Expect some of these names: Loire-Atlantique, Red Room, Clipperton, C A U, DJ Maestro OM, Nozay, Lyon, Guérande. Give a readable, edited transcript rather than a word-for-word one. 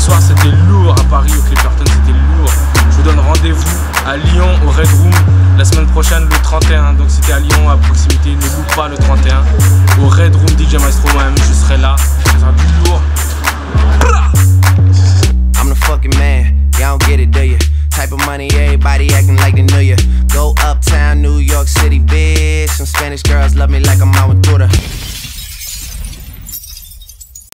soir c'était lourd à Paris, au Clipperton, c'était lourd. Je vous donne rendez-vous à Lyon, au Red Room, la semaine prochaine, le 31. Donc c'était à Lyon, à proximité, ne loupe pas le 31. Au Red Room, DJ Maestro OM, je serai là, ça sera plus lourd. I'm the fucking man, y'all don't get it, do you? Type of money, everybody acting like they knew you. Go uptown, New York City, bitch. Some Spanish girls love me like I'm out with Buddha.